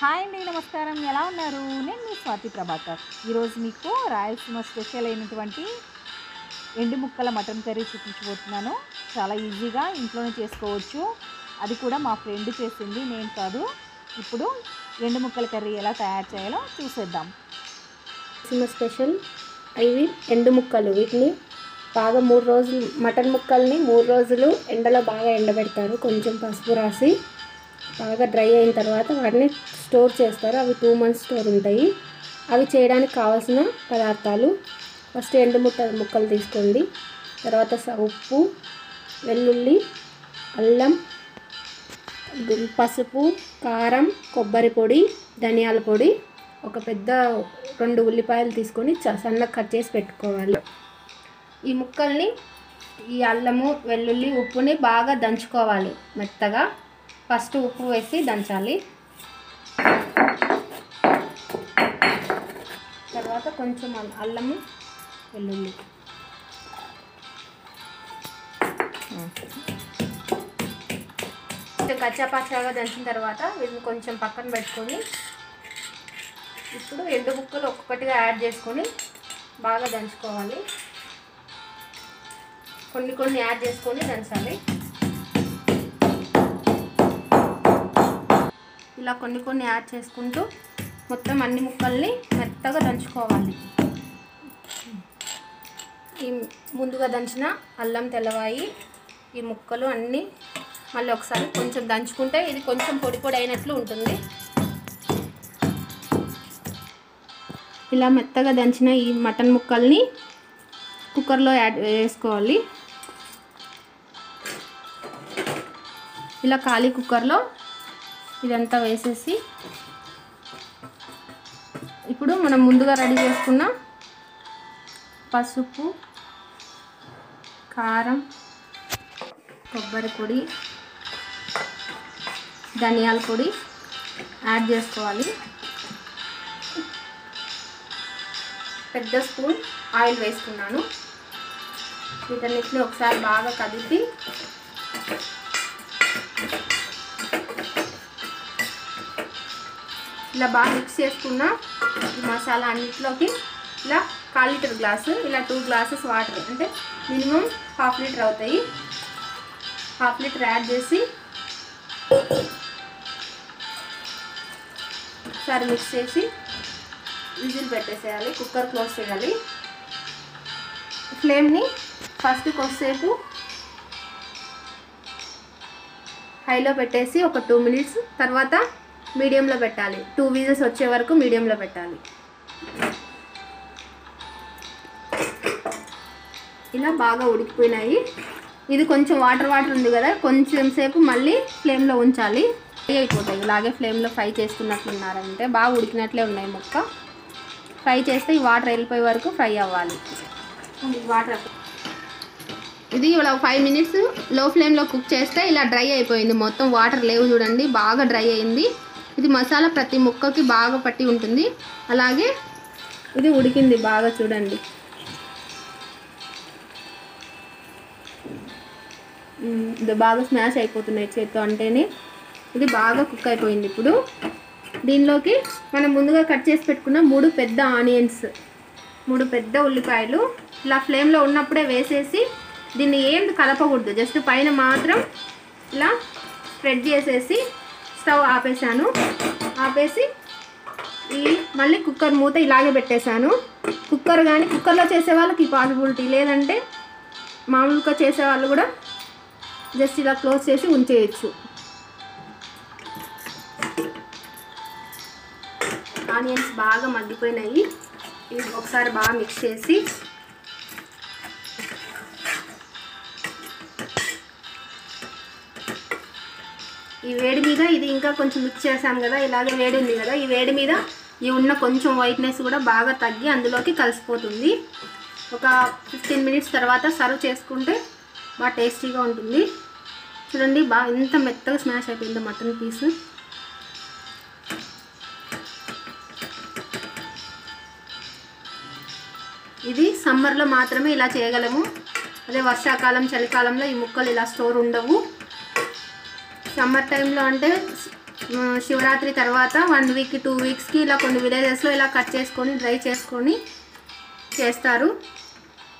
High अंडी नमस्कार एला उ स्वाति प्रभाकर रायलसीमा स्पेषल एंड मुक्कल मटन करी चूप्चिबोतुन्नानु चाला ईजीगा इंट्लोने चेसुकोवच्चु अभी मा फ्रेंड चेसिंदी नेनु कादु। इप्पुडु एंड मुक्कल करी एला तयार चेयालो चूसेद्दाम। रायलसीमा स्पेषल इवि एंड मुक्कलु वीटिनि బాగా 3 రోజులు మటన్ ముక్కల్ని 3 రోజులు ఎండలో బాగా ఎండబెడతారు। కొంచెం పసుపు రాసి బాగా డ్రై అయిన తర్వాత వాటిని స్టోర్ చేస్తారు। అవి 2 మంత్స్ స్టోర్ ఉంటాయి। అవి చేయడానికి కావాల్సిన పదార్థాలు ఫస్ట్ ఎండు ముక్కలు తీసుకోండి, తర్వాత ఉప్పు, వెల్లుల్లి, అల్లం, పసుపు, కారం, కొబ్బరి పొడి, ధనియాల పొడి, ఒక పెద్ద 2 ఉల్లిపాయలు తీసుకొని సన్నగా కట్ చేసి పెట్టుకోవాలి। ఈ ముక్కల్ని ఈ అల్లము వెల్లుల్లి ఉప్పుని బాగా దంచుకోవాలి మెత్తగా। ఫస్ట్ ఉప్పు వేసి దంచాలి, తర్వాత కొంచెం అల్లము వెల్లుల్లి, కచ్చాపచ్చాగా దంచిన తర్వాత వీటిని కొంచెం పక్కన పెట్టుకొని ఇప్పుడు ఎండు ముక్కలు ఒక్కొక్కటిగా యాడ్ చేసుకొని బాగా దంచుకోవాలి। కొన్ని కొన్ని యాడ్ చేసుకొని దంచాలి। ఇలా కొన్ని కొన్ని యాడ్ చేసుకుంటూ మొత్తం అన్ని ముక్కల్ని మెత్తగా దంచుకోవాలి। ఈ ముందుగా దంచిన అల్లం తెల్లవాయి ఈ ముక్కలు అన్నీ మళ్ళీ ఒకసారి కొంచెం దంచుకుంటే ఇది కొంచెం పొడి పొడి అయినట్లు ఉంటుంది। ఇలా మెత్తగా దంచిన ఈ మటన్ ముక్కల్ని కుక్కర్లో యాడ్ చేసుకోవాలి। ఇలా ఖాళీ కుక్కర్లో ఇదంతా వేసేసి ఇప్పుడు మనం ముందుగా రెడీ చేసుకున్న పసుపు, కారం, కొబ్బరి పొడి, ధనియాల పొడి యాడ్ చేసుకోవాలి। పెద్ద స్పూన్ ఆయిల్ వేసుకున్నాను। వీటన్నిటిని ఒకసారి బాగా కలిపి ఇలా బాగా మిక్స్ చేసుకున్న ఈ మసాలా అన్నిటిలోకి ఇలా 1/2 లీటర్ గ్లాసు ఇలా 2 గ్లాసెస్ వాటర్ అంటే మినిమం 1/2 లీటర్ అవుతాయి। 1/2 లీటర్ యాడ్ చేసి ఒకసారి మిక్స్ చేసి విజిల్ పెట్టేసేయాలి। కుక్కర్ క్లోజ్ చేయాలి। ఫ్లేమ్ని ఫస్ట్ కొద్దిసేపు హైలో పెట్టేసి ఒక 2 మినిట్స్ తర్వాత మీడియంలో పెట్టాలి। 2 విజిల్స్ వచ్చే వరకు మీడియంలో పెట్టాలి। ఇలా బాగా ఉడికిపోయినాయి। ఇది కొంచెం వాటర్ వాటర్ ఉంది కదా, కొంచెం సేపు మళ్ళీ ఫ్లేమ్లో ఉంచాలి, ఫ్రై అయిపోతాయి। ఇలాగే ఫ్లేమ్లో ఫ్రై చేస్తున్నట్లున్నారంటే బాగా ఉడికినట్లే ఉన్నాయి ముక్క। ఫ్రై చేస్తే ఈ వాటర్ వెళ్ళిపోయే వరకు ఫ్రై అవ్వాలి। వాటర్ ఇది ఇలా 5 మినిట్స్ లో ఫ్లేమ్లో కుక్ చేస్తే ఇలా డ్రై అయిపోయింది మొత్తం, వాటర్ లేవు చూడండి, బాగా డ్రై అయింది। ఇది మసాలా ప్రతి ముక్కకి బాగా పట్టి ఉంటుంది। అలాగే ఇది ఉడికింది బాగా చూడండి, ఇది బాగా స్మాష్ అయిపోతున్నాయి చేత్తో అంటేనే, ఇది బాగా కుక్ అయిపోయింది। ఇప్పుడు దీనిలోకి మనం ముందుగా కట్ చేసి పెట్టుకున్న 3 పెద్ద ఆనియన్స్, 3 పెద్ద ఉల్లిపాయలు ఇలా ఫ్లేమ్లో ఉన్నప్పుడే వేసేసి దీన్ని ఏం కలపకూడదు, జస్ట్ పైన మాత్రం ఇలా స్ప్రెడ్ చేసేసి స్టవ్ ఆపేసాను। ఆపేసి ఈ మళ్ళీ కుక్కర్ మూత ఇలాగే పెట్టేశాను। కుక్కర్ కానీ కుక్కర్లో చేసే వాళ్ళకి ఈ పాసిబిలిటీ, లేదంటే మామూలుగా చేసేవాళ్ళు కూడా జస్ట్ ఇలా క్లోజ్ చేసి ఉంచేయచ్చు। ఆనియన్స్ బాగా మగ్గిపోయినాయి, ఇది ఒకసారి బాగా మిక్స్ చేసి ఈ వేడి మీద ఇది ఇంకా కొంచెం మిక్స్ చేసాం కదా, ఇలాగే వేడి ఉంది కదా, ఈ వేడి మీద ఈ ఉన్న కొంచెం వైట్నెస్ కూడా బాగా తగ్గి అందులోకి కలిసిపోతుంది। ఒక 15 మినిట్స్ తర్వాత సర్వ్ చేసుకుంటే బాగా టేస్టీగా ఉంటుంది। చూడండి బాగా ఎంత మెత్తగా స్మాష్ అయిపోయిందో మటన్ పీసు। ఇది సమ్మర్లో మాత్రమే ఇలా చేయగలము, అదే వర్షాకాలం చలికాలంలో ఈ ముక్కలు ఇలా స్టోర్ ఉండవు। సమ్మర్ టైంలో అంటే శివరాత్రి తర్వాత 1 వీక్ 2 వీక్స్ కి ఇలా కొన్ని విలేజెస్ లో ఇలా కట్ చేసుకొని డ్రై చేసుకొని చేస్తారు.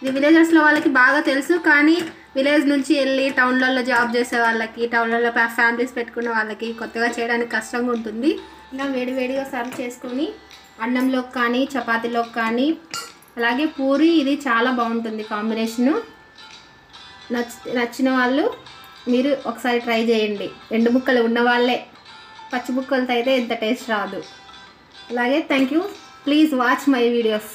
ఇది విలేజెస్ లో వాళ్ళకి బాగా తెలుసు, కానీ విలేజ్ నుంచి వెళ్ళి టౌన్లలో జాబ్ చేసే వాళ్ళకి, టౌన్లలో ఫ్యామిలీస్ పెట్టుకునే వాళ్ళకి కొత్తగా చేయడానికి కష్టంగా ఉంటుంది. ఇలా వేడివేడిగా సర్వ్ చేసుకొని అన్నంలోకి కానీ చపాతీలోకి కానీ అలాగే పూరి, ఇది చాలా బాగుంటుంది కాంబినేషను. నచ్చిన వాళ్ళు మీరు ఒకసారి ట్రై చేయండి. 2 ముక్కలు ఉన్నవాళ్ళే, పచ్చి ముక్కలతో అయితే ఇంత టేస్ట్ రాదు. అలాగే thank you. Please watch my videos.